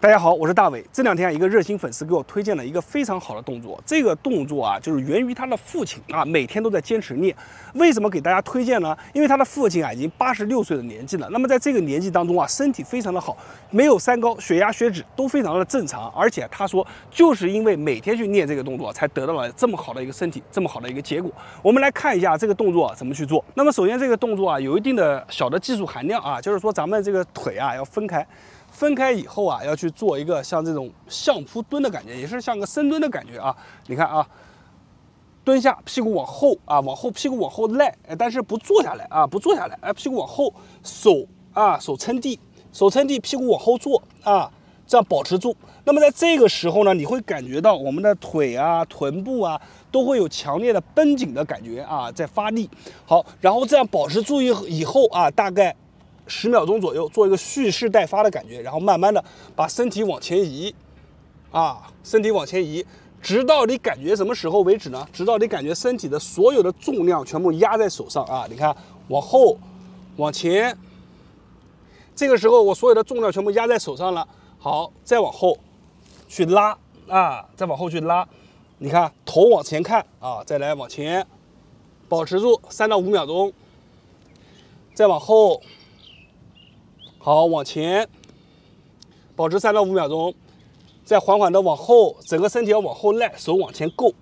大家好，我是大伟。这两天一个热心粉丝给我推荐了一个非常好的动作，这个动作就是源于他的父亲每天都在坚持练。为什么给大家推荐呢？因为他的父亲已经86岁的年纪了。那么在这个年纪当中身体非常的好，没有三高，血压、血脂都非常的正常。而且他说，就是因为每天去练这个动作，才得到了这么好的一个身体，这么好的一个结果。我们来看一下这个动作怎么去做。那么首先这个动作有一定的小的技术含量就是说咱们这个腿要分开。 分开以后要去做一个像这种相扑蹲的感觉，也是像个深蹲的感觉你看蹲下，屁股往后屁股往后赖，但是不坐下来不坐下来，屁股往后，手手撑地，手撑地，屁股往后坐这样保持住。那么在这个时候呢，你会感觉到我们的腿臀部都会有强烈的绷紧的感觉在发力。好，然后这样保持住以后大概。 10秒钟左右，做一个蓄势待发的感觉，然后慢慢的把身体往前移，身体往前移，直到你感觉什么时候为止呢？直到你感觉身体的所有的重量全部压在手上你看，往后，往前，这个时候我所有的重量全部压在手上了。好，再往后去拉再往后去拉，你看头往前看再来往前，保持住3到5秒钟，再往后。 好，往前，保持3到5秒钟，再缓缓的往后，整个身体要往后赖，手往前够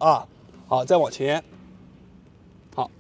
好，再往前。好，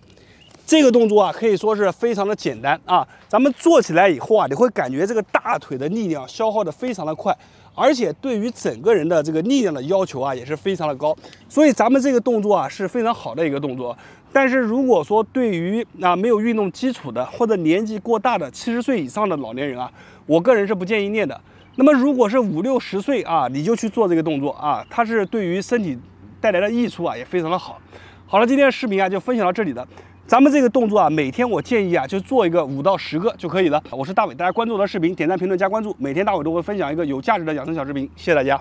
这个动作可以说是非常的简单咱们做起来以后你会感觉这个大腿的力量消耗的非常的快，而且对于整个人的这个力量的要求也是非常的高，所以咱们这个动作是非常好的一个动作。 但是如果说对于没有运动基础的或者年纪过大的70岁以上的老年人我个人是不建议练的。那么如果是50、60岁你就去做这个动作它是对于身体带来的益处也非常的好。好了，今天的视频就分享到这里了。咱们这个动作每天我建议就做一个5到10个就可以了。我是大伟，大家关注我的视频，点赞、评论、加关注，每天大伟都会分享一个有价值的养生小视频，谢谢大家。